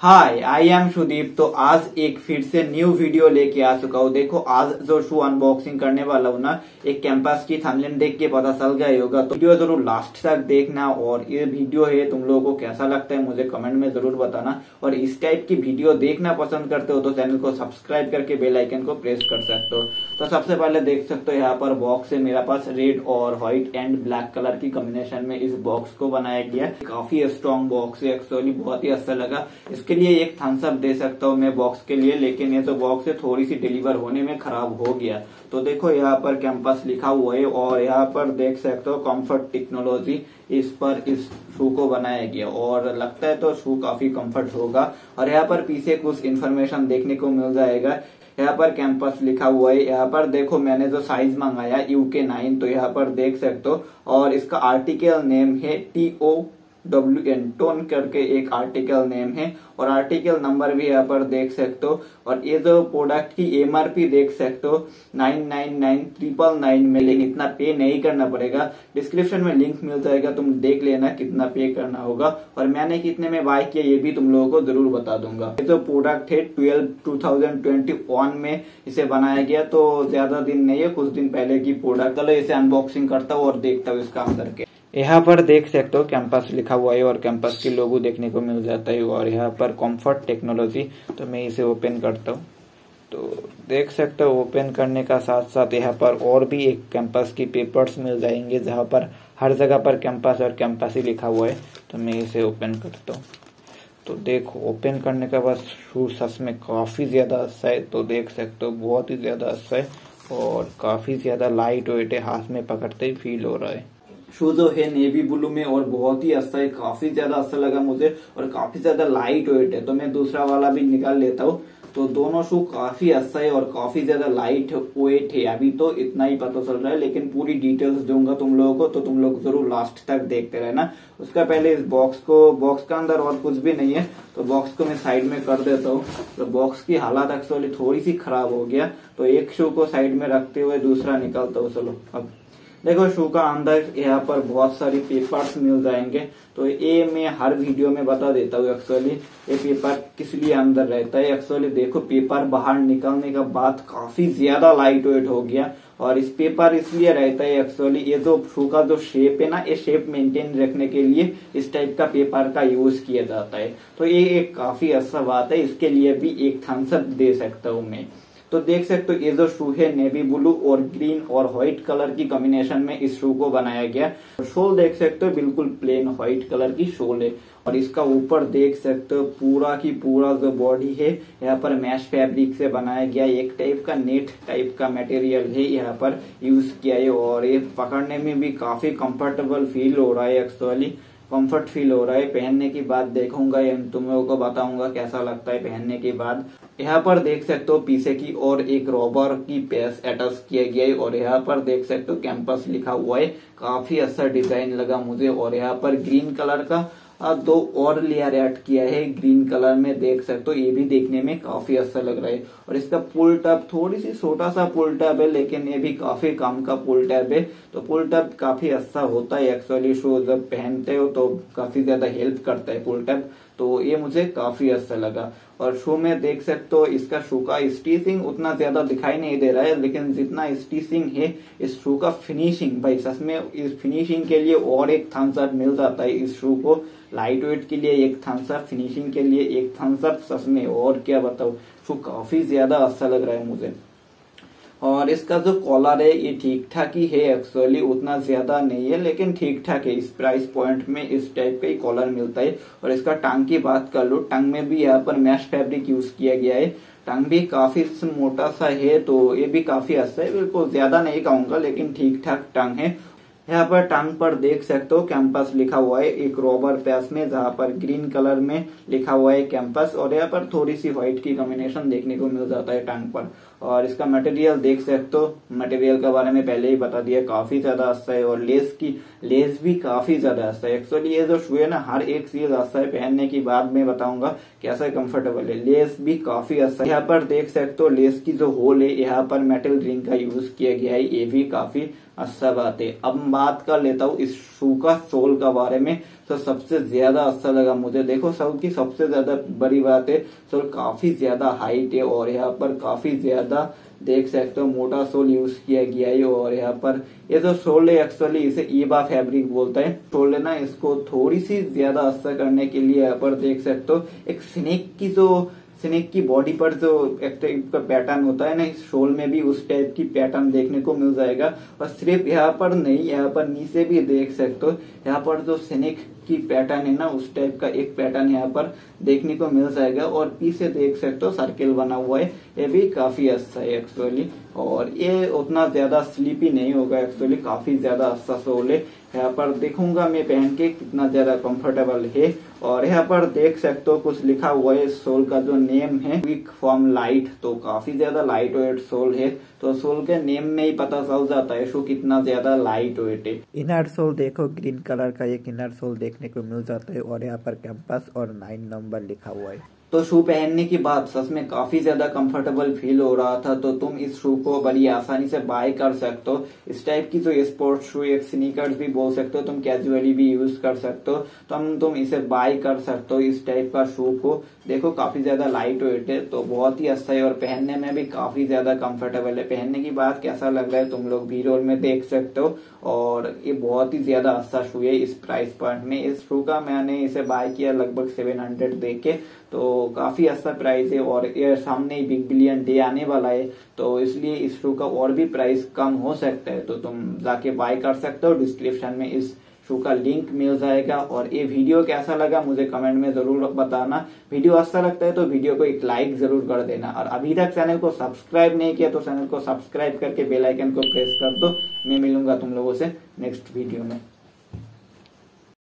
Hi I am Sudeep. तो आज एक फिर से न्यू वीडियो लेके आ चुका हूँ। देखो आज जो शू अनबॉक्सिंग करने वाला हूँ ना, एक कैंपस की थंबनेल देख के पता चल गया होगा। तो वीडियो जरूर लास्ट तक देखना और ये वीडियो है तुम लोगों को कैसा लगता है मुझे कमेंट में जरूर बताना। और इस टाइप की वीडियो देखना पसंद करते हो तो चैनल को सब्सक्राइब करके बेल आइकन को प्रेस कर सकते हो। तो सबसे पहले देख सकते हो यहाँ पर बॉक्स है। मेरा पास रेड और व्हाइट एंड ब्लैक कलर की कॉम्बिनेशन में इस बॉक्स को बनाया गया। काफी स्ट्रॉन्ग बॉक्स है, एक्चुअली बहुत ही अच्छा लगा। के लिए एक थम्स अप दे सकता हूँ मैं बॉक्स के लिए, लेकिन ये तो बॉक्स है थोड़ी सी डिलीवर होने में खराब हो गया। तो देखो यहाँ पर कैंपस लिखा हुआ है और यहाँ पर देख सकते हो कॉम्फर्ट टेक्नोलॉजी इस पर इस शू को बनाया गया और लगता है तो शू काफी कम्फर्ट होगा। और यहाँ पर पीछे कुछ इन्फॉर्मेशन देखने को मिल जाएगा। यहाँ पर कैंपस लिखा हुआ है। यहाँ पर देखो मैंने जो साइज मंगाया UK 9, तो यहाँ पर देख सकते हो। और इसका आर्टिकल नेम है TOWN टोन करके एक आर्टिकल नेम है और आर्टिकल नंबर भी यहाँ पर देख सकते हो। और ये जो प्रोडक्ट की MRP देख सकते हो 999,999 में, लेकिन इतना पे नहीं करना पड़ेगा। डिस्क्रिप्शन में लिंक मिल जाएगा, तुम देख लेना कितना पे करना होगा। और मैंने कितने में बाय किया ये भी तुम लोगों को जरूर बता दूंगा। ये जो प्रोडक्ट है 12/2021 में इसे बनाया गया, तो ज्यादा दिन नहीं है, कुछ दिन पहले की प्रोडक्ट। चलो इसे अनबॉक्सिंग करता हूँ और देखता हूँ इसका अंदर के। यहाँ पर देख सकते हो कैंपस लिखा हुआ है और कैंपस के लोगो देखने को मिल जाता है और यहाँ पर कॉम्फर्ट टेक्नोलॉजी। तो मैं इसे ओपन करता हूँ। तो देख सकते हो ओपन करने का साथ साथ यहाँ पर और भी एक कैंपस की पेपर्स मिल जाएंगे, जहाँ पर हर जगह पर कैंपस और कैंपस ही लिखा हुआ है। तो मैं इसे ओपन करता हूँ। तो देखो ओपन करने का बस शू सच में काफ़ी ज़्यादा अच्छा है। तो देख सकते हो बहुत ही ज़्यादा अच्छा है और काफ़ी ज़्यादा लाइट वेट है, हाथ में पकड़ते ही फील हो रहा है। शू जो है नेवी ब्लू में और बहुत ही अच्छा है, काफी ज्यादा अच्छा लगा मुझे और काफी ज्यादा लाइट वेट है। तो मैं दूसरा वाला भी निकाल लेता हूँ। तो दोनों शू काफी अच्छा है और काफी ज्यादा लाइट वेट है। अभी तो इतना ही पता चल रहा है, लेकिन पूरी डिटेल्स दूंगा तुम लोगों को, तो तुम लोग जरूर लास्ट तक देखते रहना। उसका पहले इस बॉक्स को, बॉक्स का अंदर और कुछ भी नहीं है, तो बॉक्स को मैं साइड में कर देता हूँ। तो बॉक्स की हालत एक्चुअली थोड़ी सी खराब हो गया, तो एक शू को साइड में रखते हुए दूसरा निकालता हूँ। चलो अब देखो शू का अंदर यहाँ पर बहुत सारी पेपर्स मिल जाएंगे। तो ये मैं हर वीडियो में बता देता हूँ एक्चुअली ये पेपर किस लिए अंदर रहता है। एक्चुअली देखो पेपर बाहर निकलने के बाद काफी ज्यादा लाइट वेट हो गया और इस पेपर इसलिए रहता है एक्चुअली ये जो शू का जो शेप है ना, ये शेप मेंटेन रखने के लिए इस टाइप का पेपर का यूज किया जाता है। तो ये एक काफी अच्छा बात है, इसके लिए भी एक थम्स अप दे सकता हूँ मैं। तो देख सकते हो ये जो शू है नेवी ब्लू और ग्रीन और व्हाइट कलर की कॉम्बिनेशन में इस शू को बनाया गया। सोल देख सकते हो बिल्कुल प्लेन व्हाइट कलर की सोल है और इसका ऊपर देख सकते हो पूरा की पूरा जो बॉडी है यहाँ पर मैश फैब्रिक से बनाया गया। एक टाइप का नेट टाइप का मटेरियल है यहाँ पर यूज किया है और ये पकड़ने में भी काफी कंफर्टेबल फील हो रहा है, एक्चुअली कंफर्ट फील हो रहा है। पहनने के बाद देखूंगा या तुम लोगों को बताऊंगा कैसा लगता है पहनने के बाद। यहाँ पर देख सकते हो पीछे की और एक रॉबर की पैस अटैच किया गया है और यहाँ पर देख सकते हो कैंपस लिखा हुआ है। काफी अच्छा डिजाइन लगा मुझे। और यहाँ पर ग्रीन कलर का दो और लेयर ऐड किया है ग्रीन कलर में, देख सकते हो। ये भी देखने में काफी अच्छा लग रहा है। और इसका पुल टैप थोड़ी सी छोटा सा पुल टैप है, लेकिन ये भी काफी काम का पुल टैप है। तो पुल टैप काफी अच्छा होता है एक्चुअली, शो जब पहनते हो तो काफी ज्यादा हेल्प करता है पुल टैप। तो ये मुझे काफी अच्छा लगा। और शू में देख सकते हो इसका शू का स्टिचिंग उतना ज्यादा दिखाई नहीं दे रहा है, लेकिन जितना स्टिचिंग है इस शू का फिनिशिंग, भाई सच में इस फिनिशिंग के लिए और एक थम्स अप मिल जाता है इस शू को। लाइट वेट के लिए एक थम्स अप, फिनिशिंग के लिए एक थम्स अप, सच में और क्या बताऊं। शू काफी ज्यादा अच्छा लग रहा है मुझे। और इसका जो कॉलर है ये ठीक ठाक ही है एक्चुअली, उतना ज्यादा नहीं है लेकिन ठीक ठाक है। इस प्राइस पॉइंट में इस टाइप का ही कॉलर मिलता है। और इसका टांग की बात कर लो, टांग में भी यहाँ पर मैश फैब्रिक यूज किया गया है। टांग भी काफी मोटा सा है, तो ये भी काफी अच्छा है। बिल्कुल ज्यादा नहीं कहूंगा, लेकिन ठीक ठाक टांग है। यहाँ पर टांग पर देख सकते हो कैंपस लिखा हुआ है एक रॉबर पैस में, जहाँ पर ग्रीन कलर में लिखा हुआ है कैंपस और यहाँ पर थोड़ी सी व्हाइट की कॉम्बिनेशन देखने को मिल जाता है टांग पर। और इसका मटेरियल देख सकते हो, मटेरियल के बारे में पहले ही बता दिया, काफी ज्यादा अच्छा है। और लेस भी काफी ज्यादा अच्छा है एक्चुअली। ये जो शू है ना, हर एक चीज अच्छा है, पहनने की बाद में बताऊंगा कैसा कंफर्टेबल है। लेस भी काफी अच्छा है। यहाँ पर देख सकते हो लेस की जो होल है यहाँ पर मेटल रिंग का यूज किया गया है, ये भी काफी अच्छा बात है। अब बात कर लेता हूँ इस शू का सोल के बारे में। सर सबसे ज्यादा अच्छा लगा मुझे। देखो सर की सबसे ज्यादा बड़ी बात है सर काफी ज्यादा हाइट है और यहाँ पर काफी ज्यादा देख सकते हो मोटा सोल यूज किया गया है। और यहाँ पर ये जो सोल है एक्चुअली इसे ईबा फैब्रिक बोलता है। सोल है ना इसको थोड़ी सी ज्यादा अच्छा करने के लिए यहाँ पर देख सकते हो एक स्नेक की बॉडी पर जो एक टाइप का पैटर्न होता है ना इस शोल में भी उस टाइप की पैटर्न देखने को मिल जाएगा। और सिर्फ यहाँ पर नहीं, यहाँ पर नीचे भी देख सकते हो यहाँ पर जो स्नेक की पैटर्न है ना उस टाइप का एक पैटर्न यहाँ पर देखने को मिल जाएगा। और पीछे देख सकते हो सर्किल बना हुआ है, ये भी काफी अच्छा है एक्चुअली। और ये उतना ज्यादा स्लीपी नहीं होगा एक्चुअली, काफी ज्यादा अच्छा सोल है। यहाँ पर देखूंगा मैं पहन के कितना ज्यादा कंफर्टेबल है। और यहाँ पर देख सकते हो कुछ लिखा हुआ है, सोल का जो नेम है क्विक फॉर्म लाइट, तो काफी ज्यादा लाइट वेट सोल है। तो सोल के नेम में ही पता चल जाता है शू कितना ज्यादा लाइट वेट है। इनर सोल देखो, ग्रीन कलर का एक इनर सोल देखने को मिल जाता है और यहाँ पर कैंपस और 9 नंबर लिखा हुआ है। तो शू पहनने की बात सच में काफी ज्यादा कंफर्टेबल फील हो रहा था। तो तुम इस शू को बड़ी आसानी से बाय कर सकते हो। इस टाइप की जो स्पोर्ट शू एक स्नीकर्स भी बोल सकते हो, तुम कैजुअली भी यूज कर सकते हो, तो तुम इसे बाय कर सकते हो इस टाइप का शू को। देखो काफी ज्यादा लाइट वेट है, तो बहुत ही अच्छा है और पहनने में भी काफी ज्यादा कंफर्टेबल है। पहनने की बात कैसा लग रहा है तुम लोग वीडियो में देख सकते हो। और ये बहुत ही ज्यादा अच्छा शू है इस प्राइस पॉइंट में। इस शू का मैंने इसे बाय किया लगभग 700 दे के, तो काफी अच्छा प्राइस है। और ये सामने ही बिग बिलियन डे आने वाला है, तो इसलिए इस शू का और भी प्राइस कम हो सकता है, तो तुम जाके बाय कर सकते हो। डिस्क्रिप्शन में इस शू का लिंक मिल जाएगा। और ये वीडियो कैसा लगा मुझे कमेंट में जरूर बताना। वीडियो अच्छा लगता है तो वीडियो को एक लाइक जरूर कर देना। और अभी तक चैनल को सब्सक्राइब नहीं किया तो चैनल को सब्सक्राइब करके बेल आइकन को प्रेस कर दो। मैं मिलूंगा तुम लोगों से नेक्स्ट वीडियो में।